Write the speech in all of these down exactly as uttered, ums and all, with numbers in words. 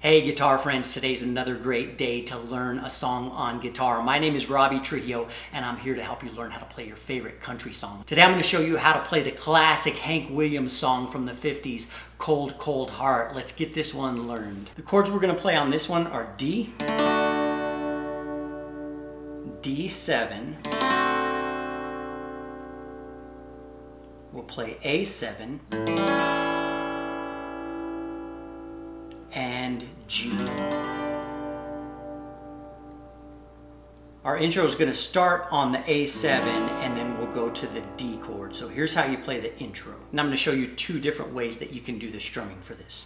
Hey guitar friends, today's another great day to learn a song on guitar. My name is Robbie Trujillo and I'm here to help you learn how to play your favorite country song. Today I'm going to show you how to play the classic Hank Williams song from the fifties, Cold, Cold Heart. Let's get this one learned. The chords we're going to play on this one are D, D seven, we'll play A seven, and G. Our intro is going to start on the A seven and then we'll go to the D chord. So here's how you play the intro. And I'm going to show you two different ways that you can do the strumming for this.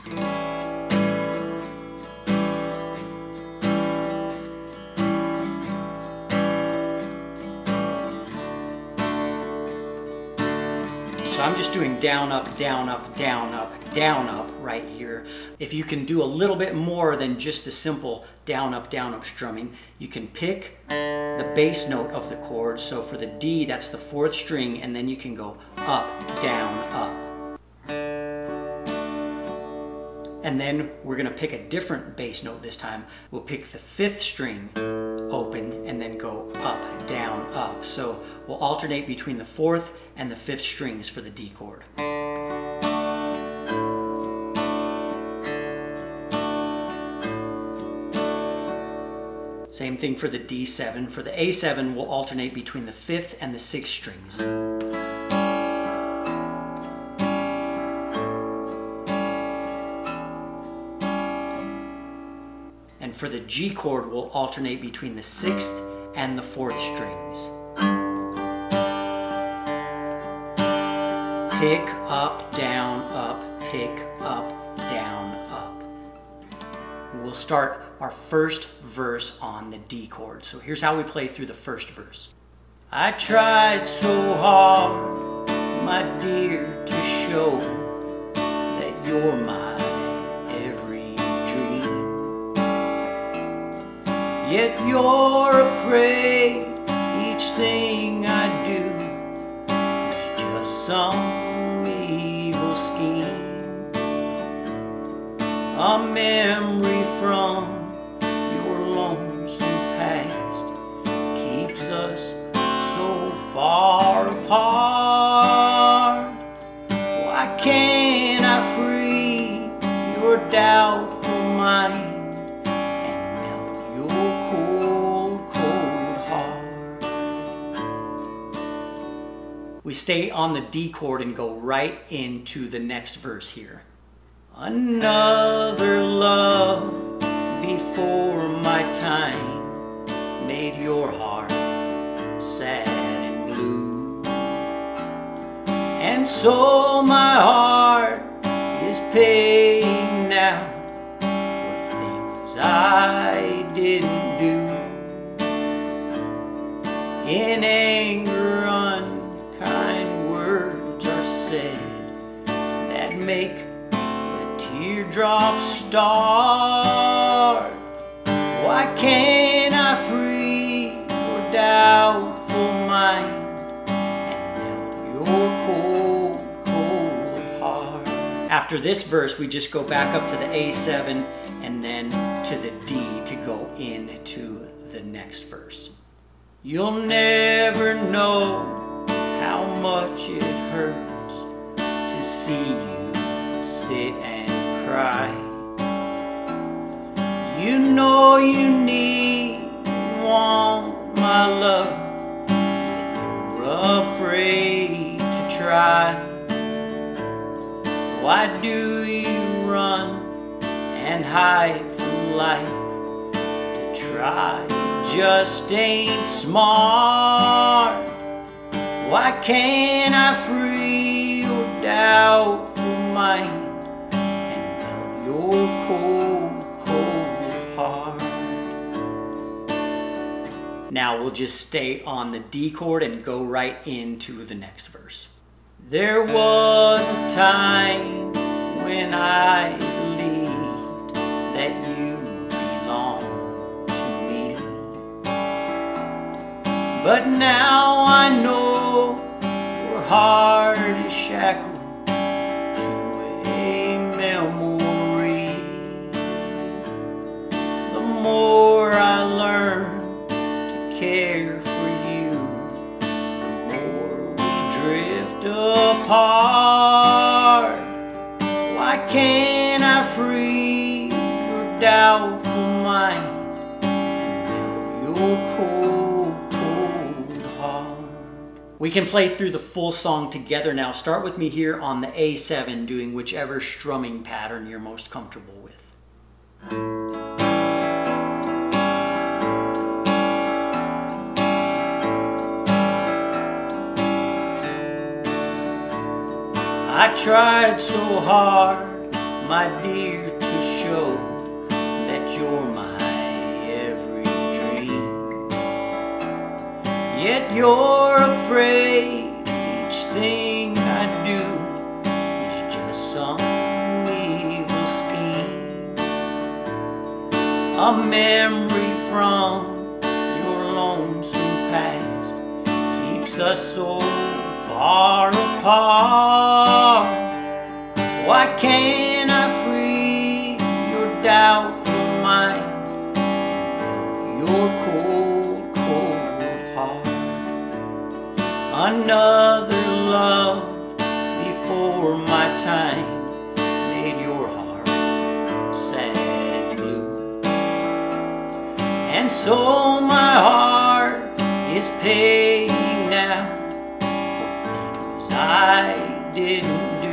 So I'm just doing down, up, down, up, down, up, down, up right here. If you can do a little bit more than just the simple down, up, down, up strumming, you can pick the bass note of the chord. So for the D, that's the fourth string, and then you can go up, down, up. And then we're gonna pick a different bass note this time. We'll pick the fifth string, open, and then go up, down, up. So we'll alternate between the fourth and the fifth strings for the D chord. Same thing for the D seven. For the A seven, we'll alternate between the fifth and the sixth strings. And for the G chord, we'll alternate between the sixth and the fourth strings. Pick up, down, up, pick up, down, up. We'll start our first verse on the D chord. So here's how we play through the first verse. I tried so hard, my dear, to show that you're my every dream. Yet you're afraid each thing I do is just some evil scheme. A memory from keeps us so far apart. Why can't I free your doubtful mind and melt your cold, cold heart? We stay on the D chord and go right into the next verse here. Another love before my time made your heart sad and blue, and so my heart is paying now for things I didn't do. In anger, unkind words are said that make the teardrops start. Why can't I free doubtful mind and melt your cold, cold heart? After this verse, we just go back up to the A seven and then to the D to go into the next verse. You'll never know how much it hurts to see you sit and cry. You know you need one, my love, that you're afraid to try. Why do you run and hide from life? To try just ain't smart. Why can't I free your doubtful mind and melt your cold, cold heart? Now we'll just stay on the D chord and go right into the next verse. There was a time when I believed that you belonged to me, but now I know your heart is shackled to a memory. doubtful mind and melt your cold, cold heart. We can play through the full song together now. Start with me here on the A seven, doing whichever strumming pattern you're most comfortable with. I tried so hard, my dear, to show that you're my every dream. Yet you're afraid each thing I do is just some evil scheme. A memory from your lonesome past keeps us so far apart. Why can't I free your doubtful mind and your cold, cold heart? Another love before my time made your heart sad and blue, and so my heart is paying now I didn't do.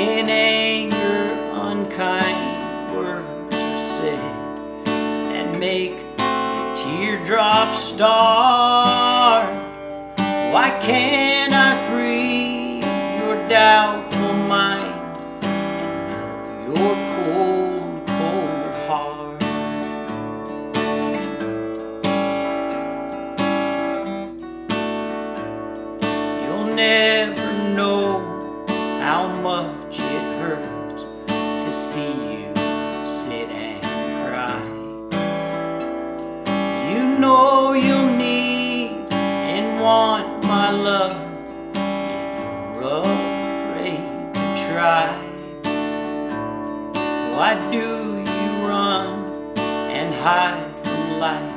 In anger, unkind words are said that make the teardrops start. Why can't I free your doubtful mind and your cold, cold heart? Never know how much it hurts to see you sit and cry. You know you'll need and want my love, yet you're afraid to try. Why do you run and hide from life?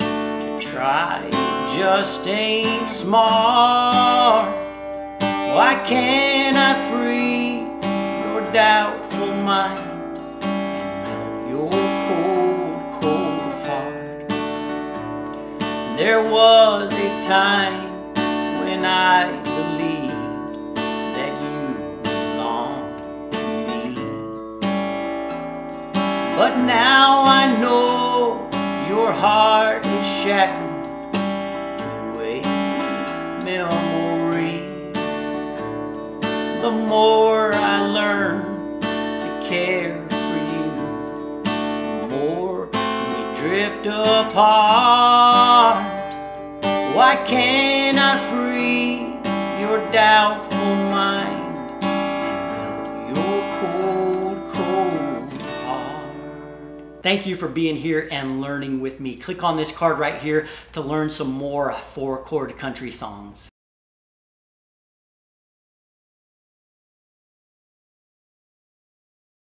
To try it just ain't smart. Why can't I free your doubtful mind and your cold, cold heart? There was a time when I believed that you belonged to me, but now I know your heart is shackled to a memory. The more I learn to care for you, the more we drift apart. Why can't I free your doubtful mind and your cold, cold heart? Thank you for being here and learning with me. Click on this card right here to learn some more four chord country songs.